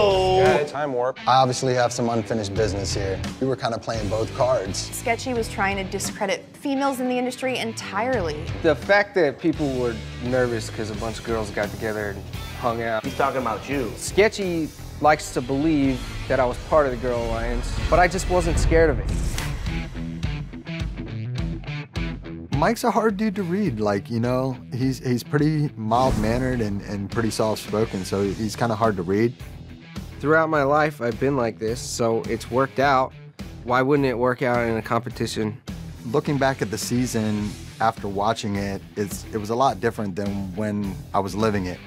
Oh! Yeah, time warp. I obviously have some unfinished business here. We were kind of playing both cards. Sketchy was trying to discredit females in the industry entirely. The fact that people were nervous because a bunch of girls got together and hung out. He's talking about you. Sketchy likes to believe that I was part of the Girl Alliance, but I just wasn't scared of it. Mike's a hard dude to read, like, you know, he's pretty mild-mannered and pretty soft-spoken, so he's kind of hard to read. Throughout my life, I've been like this, so it's worked out. Why wouldn't it work out in a competition? Looking back at the season after watching it, it was a lot different than when I was living it.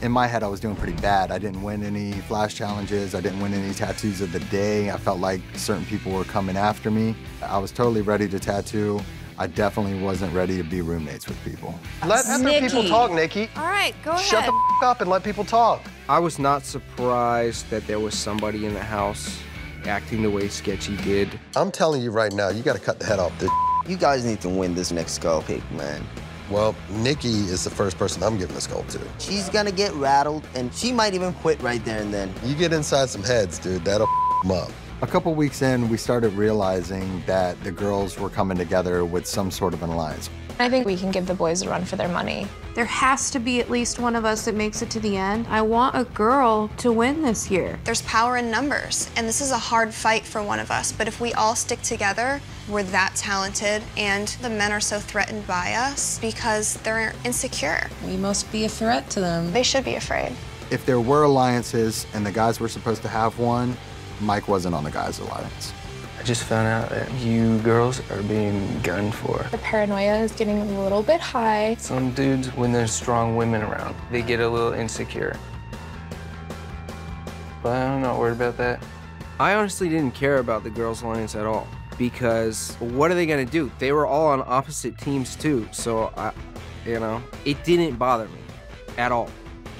In my head, I was doing pretty bad. I didn't win any flash challenges. I didn't win any tattoos of the day. I felt like certain people were coming after me. I was totally ready to tattoo. I definitely wasn't ready to be roommates with people. Let other people talk, Nikki. All right, go ahead. Shut the f up and let people talk. I was not surprised that there was somebody in the house acting the way Sketchy did. I'm telling you right now, you got to cut the head off this. You guys need to win this next skull pick, man. Well, Nikki is the first person I'm giving the sculpt to. She's gonna get rattled, and she might even quit right there and then. You get inside some heads, dude, that'll f them up. A couple weeks in, we started realizing that the girls were coming together with some sort of an alliance. I think we can give the boys a run for their money. There has to be at least one of us that makes it to the end. I want a girl to win this year. There's power in numbers, and this is a hard fight for one of us, but if we all stick together, we're that talented, and the men are so threatened by us because they're insecure. We must be a threat to them. They should be afraid. If there were alliances and the guys were supposed to have one, Mike wasn't on the guys' alliance. I just found out that you girls are being gunned for. The paranoia is getting a little bit high. Some dudes, when there's strong women around, they get a little insecure. But I'm not worried about that. I honestly didn't care about the Girls' Alliance at all because what are they gonna do? They were all on opposite teams too, so you know, it didn't bother me at all.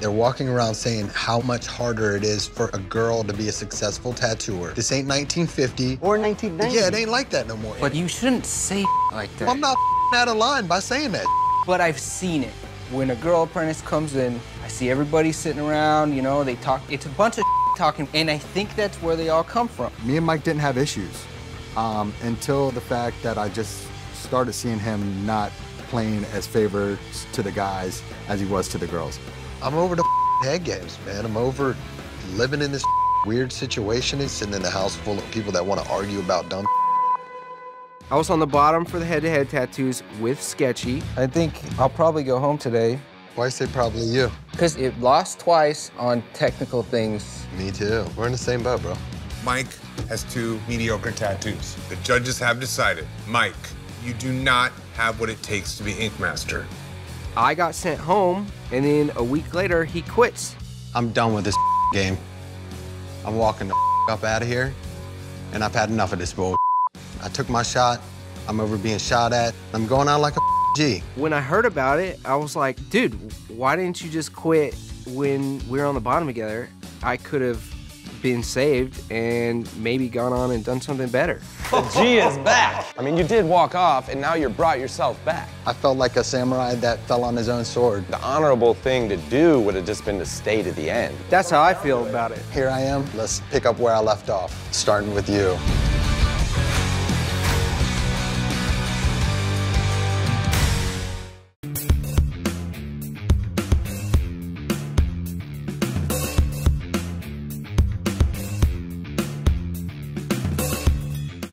They're walking around saying how much harder it is for a girl to be a successful tattooer. This ain't 1950. Or 1990. Yeah, it ain't like that no more. But you shouldn't say like that. Well, I'm not out of line by saying that. But I've seen it. When a girl apprentice comes in, I see everybody sitting around, you know, they talk. It's a bunch of talking, and I think that's where they all come from. Me and Mike didn't have issues until the fact that I just started seeing him not playing as favorites to the guys as he was to the girls. I'm over the head games, man. I'm over living in this weird situation and sitting in a house full of people that want to argue about dumb. I was on the bottom for the head-to-head tattoos with Sketchy. I think I'll probably go home today. Why say probably you? Because it lost twice on technical things. Me too. We're in the same boat, bro. Mike has two mediocre tattoos. The judges have decided, Mike, you do not have what it takes to be Ink Master. I got sent home, and then a week later, he quits. I'm done with this game. I'm walking the up out of here, and I've had enough of this bull. I took my shot. I'm over being shot at. I'm going out like a G. When I heard about it, I was like, dude, why didn't you just quit when we were on the bottom together? I could have been saved and maybe gone on and done something better. The G is back. I mean, you did walk off, and now you brought yourself back. I felt like a samurai that fell on his own sword. The honorable thing to do would have just been to stay to the end. That's how I feel about it. Here I am. Let's pick up where I left off, starting with you.